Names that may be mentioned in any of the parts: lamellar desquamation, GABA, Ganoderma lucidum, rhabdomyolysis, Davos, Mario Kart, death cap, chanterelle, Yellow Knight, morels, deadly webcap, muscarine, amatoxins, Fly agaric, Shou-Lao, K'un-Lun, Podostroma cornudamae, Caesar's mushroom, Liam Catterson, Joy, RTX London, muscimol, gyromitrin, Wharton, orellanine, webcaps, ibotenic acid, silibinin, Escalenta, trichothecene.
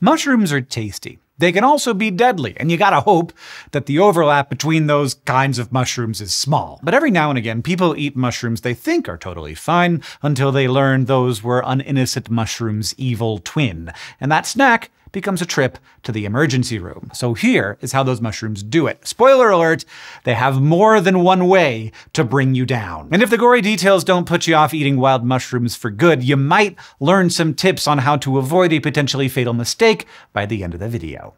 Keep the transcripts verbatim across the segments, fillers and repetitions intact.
Mushrooms are tasty. They can also be deadly, and you gotta hope that the overlap between those kinds of mushrooms is small. But every now and again, people eat mushrooms they think are totally fine until they learn those were an innocent mushroom's evil twin, and that snack becomes a trip to the emergency room. So here is how those mushrooms do it. Spoiler alert, they have more than one way to bring you down. And if the gory details don't put you off eating wild mushrooms for good, you might learn some tips on how to avoid a potentially fatal mistake by the end of the video.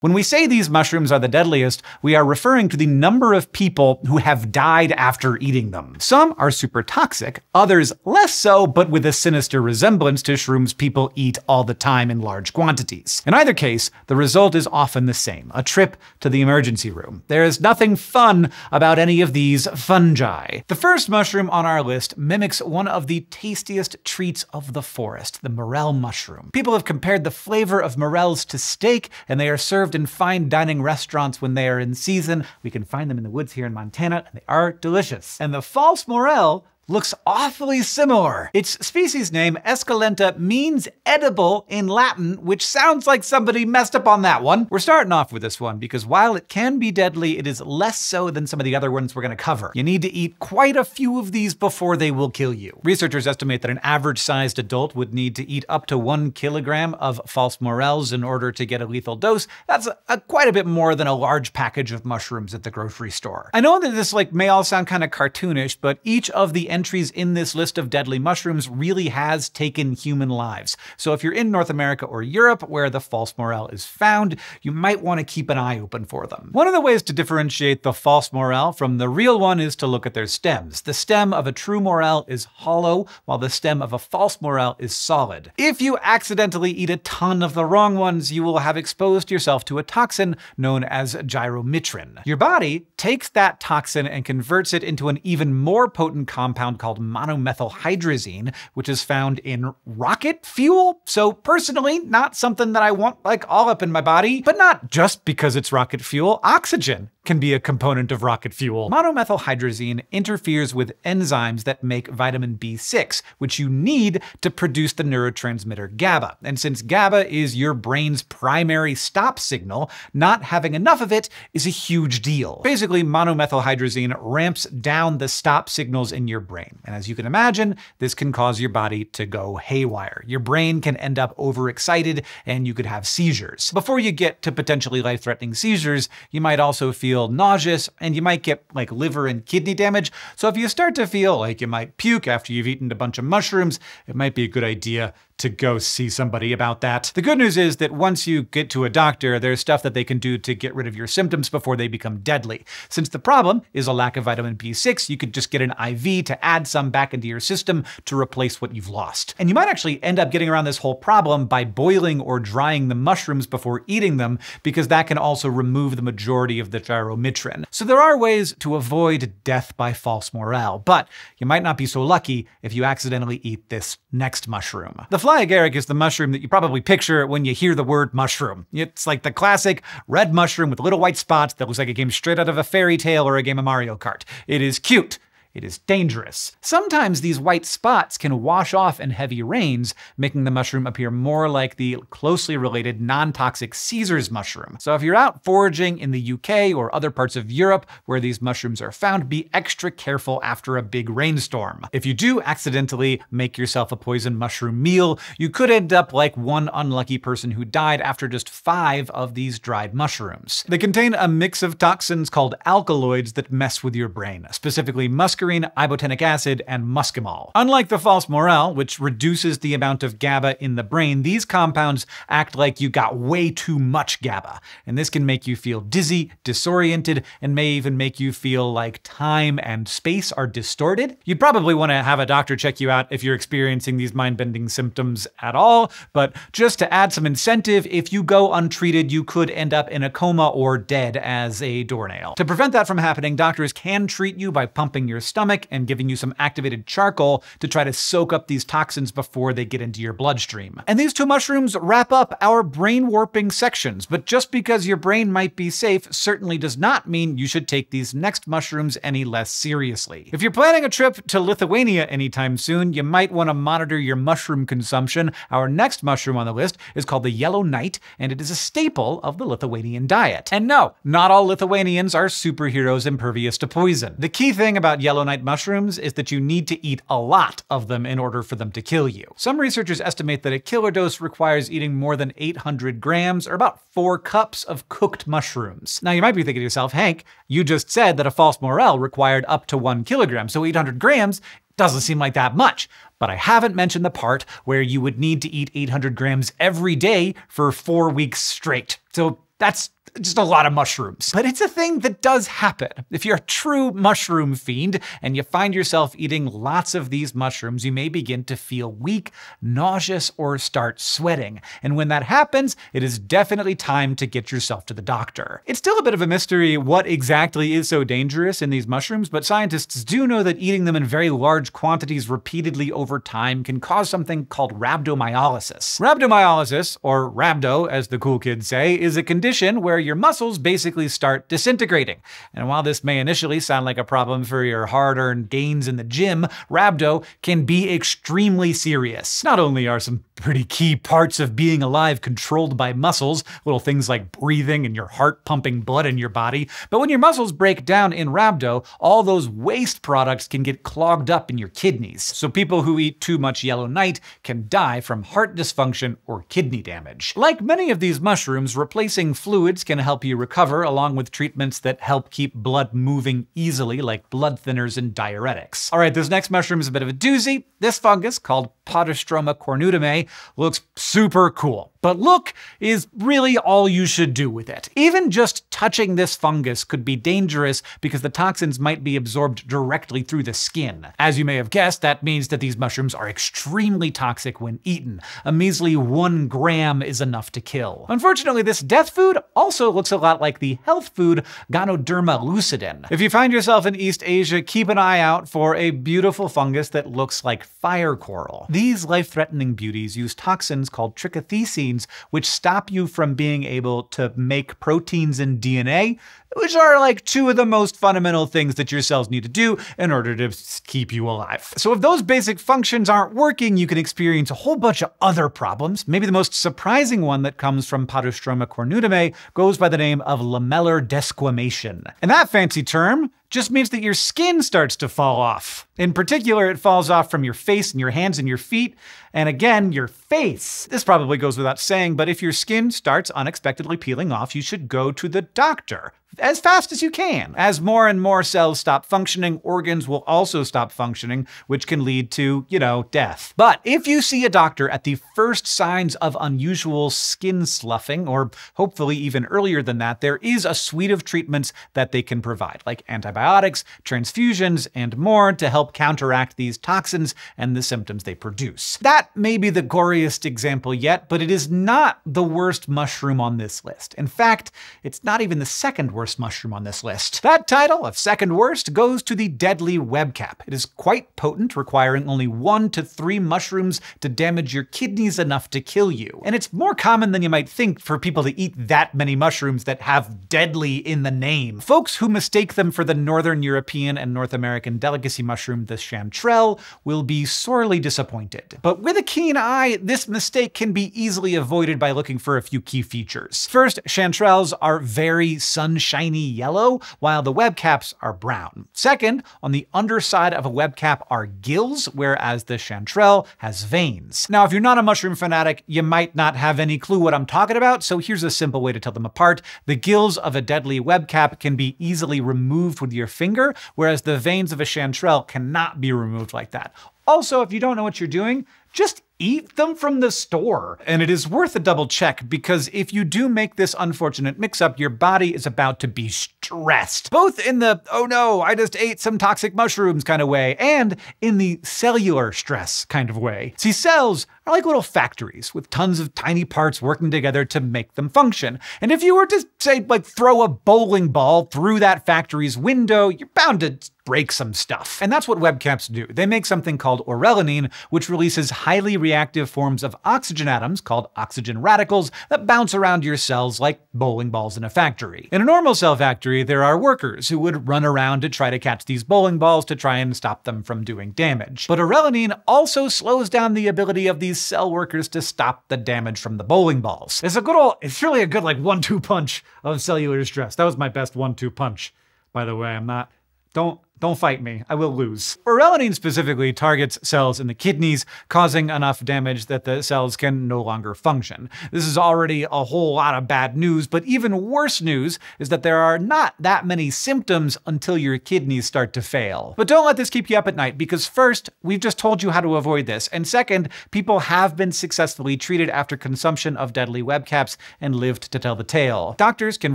When we say these mushrooms are the deadliest, we are referring to the number of people who have died after eating them. Some are super toxic, others less so, but with a sinister resemblance to shrooms people eat all the time in large quantities. In either case, the result is often the same, a trip to the emergency room. There is nothing fun about any of these fungi. The first mushroom on our list mimics one of the tastiest treats of the forest, the morel mushroom. People have compared the flavor of morels to steak, and they are served in fine dining restaurants when they are in season. We can find them in the woods here in Montana, and they are delicious. And the false morel looks awfully similar. Its species name, Escalenta, means edible in Latin, which sounds like somebody messed up on that one. We're starting off with this one because while it can be deadly, it is less so than some of the other ones we're gonna cover. You need to eat quite a few of these before they will kill you. Researchers estimate that an average-sized adult would need to eat up to one kilogram of false morels in order to get a lethal dose. That's a, a, quite a bit more than a large package of mushrooms at the grocery store. I know that this like may all sound kind of cartoonish, but each of the entries in this list of deadly mushrooms really has taken human lives. So if you're in North America or Europe, where the false morel is found, you might want to keep an eye open for them. One of the ways to differentiate the false morel from the real one is to look at their stems. The stem of a true morel is hollow, while the stem of a false morel is solid. If you accidentally eat a ton of the wrong ones, you will have exposed yourself to a toxin known as gyromitrin. Your body takes that toxin and converts it into an even more potent compound called monomethylhydrazine, which is found in rocket fuel. So personally, not something that I want like all up in my body, but not just because it's rocket fuel. Oxygen can be a component of rocket fuel. Monomethylhydrazine interferes with enzymes that make vitamin B six, which you need to produce the neurotransmitter GABA. And since GABA is your brain's primary stop signal, not having enough of it is a huge deal. Basically, monomethylhydrazine ramps down the stop signals in your brain. And as you can imagine, this can cause your body to go haywire. Your brain can end up overexcited and you could have seizures. Before you get to potentially life-threatening seizures, you might also feel nauseous and you might get like liver and kidney damage. So if you start to feel like you might puke after you've eaten a bunch of mushrooms, it might be a good idea to go see somebody about that. The good news is that once you get to a doctor, there's stuff that they can do to get rid of your symptoms before they become deadly. Since the problem is a lack of vitamin B six, you could just get an I V to add some back into your system to replace what you've lost. And you might actually end up getting around this whole problem by boiling or drying the mushrooms before eating them, because that can also remove the majority of the gyromitrin. So there are ways to avoid death by false morel, but you might not be so lucky if you accidentally eat this next mushroom. The Fly agaric is the mushroom that you probably picture when you hear the word mushroom. It's like the classic red mushroom with little white spots that looks like it came straight out of a fairy tale or a game of Mario Kart. It is cute. It is dangerous. Sometimes these white spots can wash off in heavy rains, making the mushroom appear more like the closely related non-toxic Caesar's mushroom. So if you're out foraging in the U K or other parts of Europe where these mushrooms are found, be extra careful after a big rainstorm. If you do accidentally make yourself a poison mushroom meal, you could end up like one unlucky person who died after just five of these dried mushrooms. They contain a mix of toxins called alkaloids that mess with your brain, specifically muscarine, ibotenic acid, and muscimol. Unlike the false morel, which reduces the amount of GABA in the brain, these compounds act like you got way too much GABA, and this can make you feel dizzy, disoriented, and may even make you feel like time and space are distorted. You'd probably want to have a doctor check you out if you're experiencing these mind-bending symptoms at all, but just to add some incentive, if you go untreated, you could end up in a coma or dead as a doornail. To prevent that from happening, doctors can treat you by pumping your stomach and giving you some activated charcoal to try to soak up these toxins before they get into your bloodstream. And these two mushrooms wrap up our brain warping sections, but just because your brain might be safe certainly does not mean you should take these next mushrooms any less seriously. If you're planning a trip to Lithuania anytime soon, you might want to monitor your mushroom consumption. Our next mushroom on the list is called the Yellow Knight, and it is a staple of the Lithuanian diet. And no, not all Lithuanians are superheroes impervious to poison. The key thing about Yellow Knight mushrooms is that you need to eat a lot of them in order for them to kill you. Some researchers estimate that a killer dose requires eating more than eight hundred grams, or about four cups of cooked mushrooms. Now you might be thinking to yourself, Hank, you just said that a false morel required up to one kilogram, so eight hundred grams doesn't seem like that much. But I haven't mentioned the part where you would need to eat eight hundred grams every day for four weeks straight. So that's just a lot of mushrooms. But it's a thing that does happen. If you're a true mushroom fiend and you find yourself eating lots of these mushrooms, you may begin to feel weak, nauseous, or start sweating. And when that happens, it is definitely time to get yourself to the doctor. It's still a bit of a mystery what exactly is so dangerous in these mushrooms, but scientists do know that eating them in very large quantities repeatedly over time can cause something called rhabdomyolysis. Rhabdomyolysis, or rhabdo as the cool kids say, is a condition where your muscles basically start disintegrating. And while this may initially sound like a problem for your hard-earned gains in the gym, rhabdo can be extremely serious. Not only are some pretty key parts of being alive controlled by muscles, little things like breathing and your heart pumping blood in your body, but when your muscles break down in rhabdo, all those waste products can get clogged up in your kidneys. So people who eat too much Yellow Knight can die from heart dysfunction or kidney damage. Like many of these mushrooms, replacing fluids can help you recover, along with treatments that help keep blood moving easily, like blood thinners and diuretics. All right, this next mushroom is a bit of a doozy. This fungus, called Podostroma cornudamae, looks super cool. But look is really all you should do with it. Even just touching this fungus could be dangerous because the toxins might be absorbed directly through the skin. As you may have guessed, that means that these mushrooms are extremely toxic when eaten. A measly one gram is enough to kill. Unfortunately, this death food also looks a lot like the health food Ganoderma lucidum. If you find yourself in East Asia, keep an eye out for a beautiful fungus that looks like fire coral. These life-threatening beauties use toxins called trichothecene, which stop you from being able to make proteins in D N A, which are like two of the most fundamental things that your cells need to do in order to keep you alive. So if those basic functions aren't working, you can experience a whole bunch of other problems. Maybe the most surprising one that comes from Podostroma cornudamae goes by the name of lamellar desquamation. And that fancy term just means that your skin starts to fall off. In particular, it falls off from your face and your hands and your feet, and again, your face. This probably goes without saying, but if your skin starts unexpectedly peeling off, you should go to the doctor as fast as you can. As more and more cells stop functioning, organs will also stop functioning, which can lead to, you know, death. But if you see a doctor at the first signs of unusual skin sloughing, or hopefully even earlier than that, there is a suite of treatments that they can provide, like antibiotics, transfusions, and more to help counteract these toxins and the symptoms they produce. That may be the goriest example yet, but it is not the worst mushroom on this list. In fact, it's not even the second worst worst mushroom on this list. That title of second worst goes to the deadly webcap. It is quite potent, requiring only one to three mushrooms to damage your kidneys enough to kill you. And it's more common than you might think for people to eat that many mushrooms that have deadly in the name. Folks who mistake them for the Northern European and North American delicacy mushroom, the chanterelle, will be sorely disappointed. But with a keen eye, this mistake can be easily avoided by looking for a few key features. First, chanterelles are very sunshiny shiny yellow, while the webcaps are brown. Second, on the underside of a webcap are gills, whereas the chanterelle has veins. Now, if you're not a mushroom fanatic, you might not have any clue what I'm talking about, so here's a simple way to tell them apart. The gills of a deadly webcap can be easily removed with your finger, whereas the veins of a chanterelle cannot be removed like that. Also, if you don't know what you're doing, just eat them from the store. And it is worth a double check, because if you do make this unfortunate mix-up, your body is about to be stressed, both in the, oh no, I just ate some toxic mushrooms kind of way, and in the cellular stress kind of way. See, cells are like little factories with tons of tiny parts working together to make them function. And if you were to, say, like throw a bowling ball through that factory's window, you're bound to break some stuff. And that's what webcaps do. They make something called orellanine, which releases highly reactive forms of oxygen atoms called oxygen radicals that bounce around your cells like bowling balls in a factory. In a normal cell factory, there are workers who would run around to try to catch these bowling balls to try and stop them from doing damage. But orellanine also slows down the ability of these cell workers to stop the damage from the bowling balls. It's a good old, it's really a good like one two punch of cellular stress. That was my best one two punch, by the way. I'm not, don't, Don't fight me, I will lose. Orellanine specifically targets cells in the kidneys, causing enough damage that the cells can no longer function. This is already a whole lot of bad news, but even worse news is that there are not that many symptoms until your kidneys start to fail. But don't let this keep you up at night, because first, we've just told you how to avoid this, and second, people have been successfully treated after consumption of deadly webcaps and lived to tell the tale. Doctors can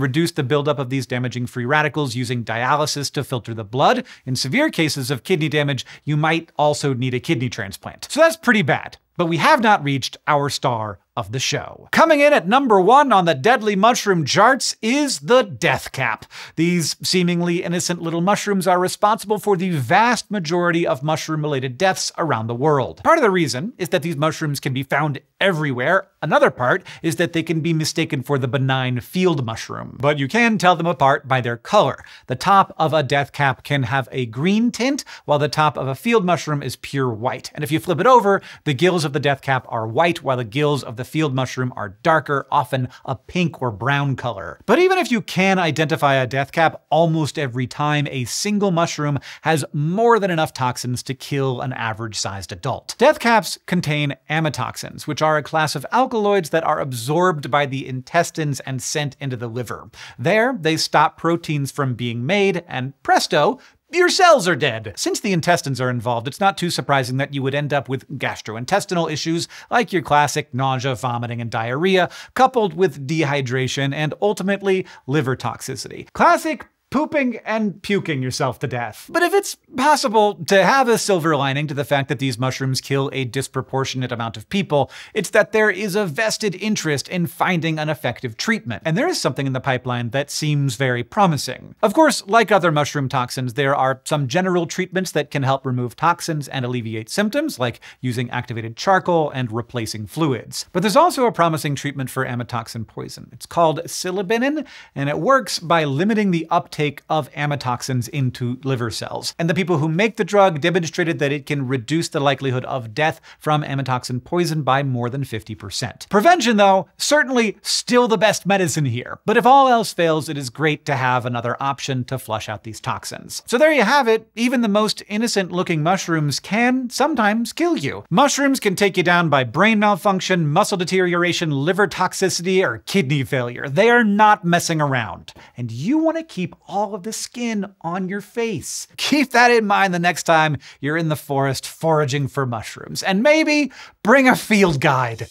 reduce the buildup of these damaging free radicals using dialysis to filter the blood. In severe cases of kidney damage, you might also need a kidney transplant. So that's pretty bad. But we have not reached our star of the show. Coming in at number one on the deadly mushroom charts is the death cap. These seemingly innocent little mushrooms are responsible for the vast majority of mushroom-related deaths around the world. Part of the reason is that these mushrooms can be found everywhere. Another part is that they can be mistaken for the benign field mushroom. But you can tell them apart by their color. The top of a death cap can have a green tint, while the top of a field mushroom is pure white. And if you flip it over, the gills of the death cap are white, while the gills of the field mushroom are darker, often a pink or brown color. But even if you can identify a death cap, almost every time a single mushroom has more than enough toxins to kill an average-sized adult. Death caps contain amatoxins, which are a class of alkaloids that are absorbed by the intestines and sent into the liver. There, they stop proteins from being made, and presto, your cells are dead. Since the intestines are involved, it's not too surprising that you would end up with gastrointestinal issues like your classic nausea, vomiting, and diarrhea, coupled with dehydration and ultimately liver toxicity. Classic pooping and puking yourself to death. But if it's possible to have a silver lining to the fact that these mushrooms kill a disproportionate amount of people, it's that there is a vested interest in finding an effective treatment. And there is something in the pipeline that seems very promising. Of course, like other mushroom toxins, there are some general treatments that can help remove toxins and alleviate symptoms, like using activated charcoal and replacing fluids. But there's also a promising treatment for amatoxin poison. It's called silibinin, and it works by limiting the uptake of amatoxins into liver cells. And the people who make the drug demonstrated that it can reduce the likelihood of death from amatoxin poison by more than fifty percent. Prevention, though, certainly still the best medicine here. But if all else fails, it is great to have another option to flush out these toxins. So there you have it. Even the most innocent-looking mushrooms can sometimes kill you. Mushrooms can take you down by brain malfunction, muscle deterioration, liver toxicity, or kidney failure. They are not messing around. And you want to keep all all of the skin on your face. Keep that in mind the next time you're in the forest foraging for mushrooms, and maybe bring a field guide.